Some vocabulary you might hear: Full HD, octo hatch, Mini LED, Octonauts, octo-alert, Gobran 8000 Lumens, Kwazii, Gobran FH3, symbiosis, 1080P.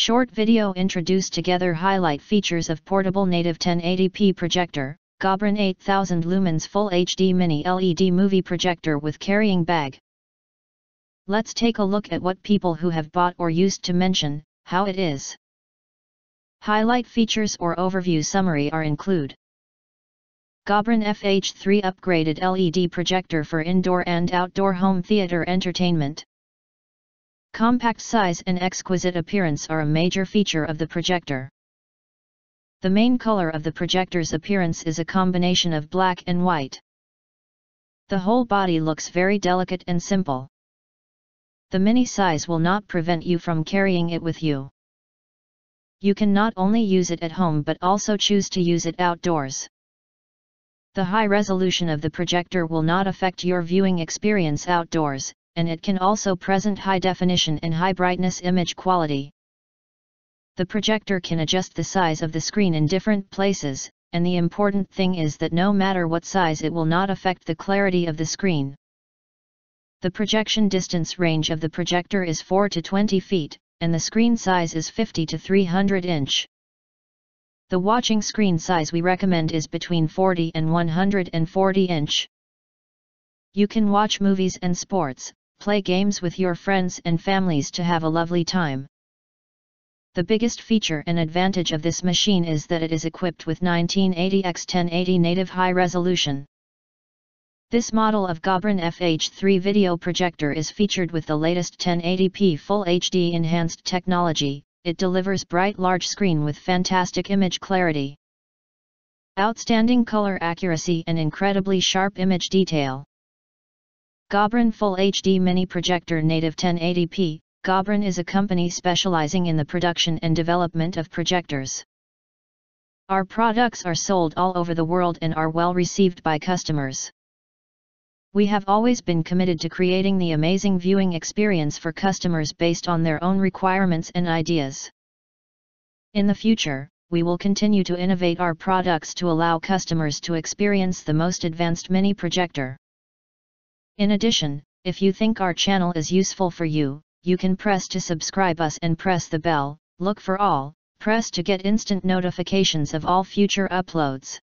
Short video introduced together highlight features of portable native 1080p projector, Gobran 8000 Lumens Full HD Mini LED Movie Projector with Carrying Bag. Let's take a look at what people who have bought or used to mention, how it is. Highlight features or overview summary are include. Gobran FH3 Upgraded LED Projector for Indoor and Outdoor Home Theater Entertainment. Compact size and exquisite appearance are a major feature of the projector. The main color of the projector's appearance is a combination of black and white. The whole body looks very delicate and simple. The mini size will not prevent you from carrying it with you. You can not only use it at home but also choose to use it outdoors. The high resolution of the projector will not affect your viewing experience outdoors, and it can also present high definition and high brightness image quality. The projector can adjust the size of the screen in different places, and the important thing is that no matter what size it will not affect the clarity of the screen. The projection distance range of the projector is 4 to 20 feet, and the screen size is 50 to 300 inch. The watching screen size we recommend is between 40 and 140 inch. You can watch movies and sports, play games with your friends and families to have a lovely time. The biggest feature and advantage of this machine is that it is equipped with 1980x1080 native high resolution. This model of Gobran FH3 video projector is featured with the latest 1080p Full HD enhanced technology. It delivers bright large screen with fantastic image clarity, outstanding color accuracy and incredibly sharp image detail. Gobran Full HD Mini Projector Native 1080p. Gobran is a company specializing in the production and development of projectors. Our products are sold all over the world and are well received by customers. We have always been committed to creating the amazing viewing experience for customers based on their own requirements and ideas. In the future, we will continue to innovate our products to allow customers to experience the most advanced mini projector. In addition, if you think our channel is useful for you, you can press to subscribe us and press the bell, look for all, press to get instant notifications of all future uploads.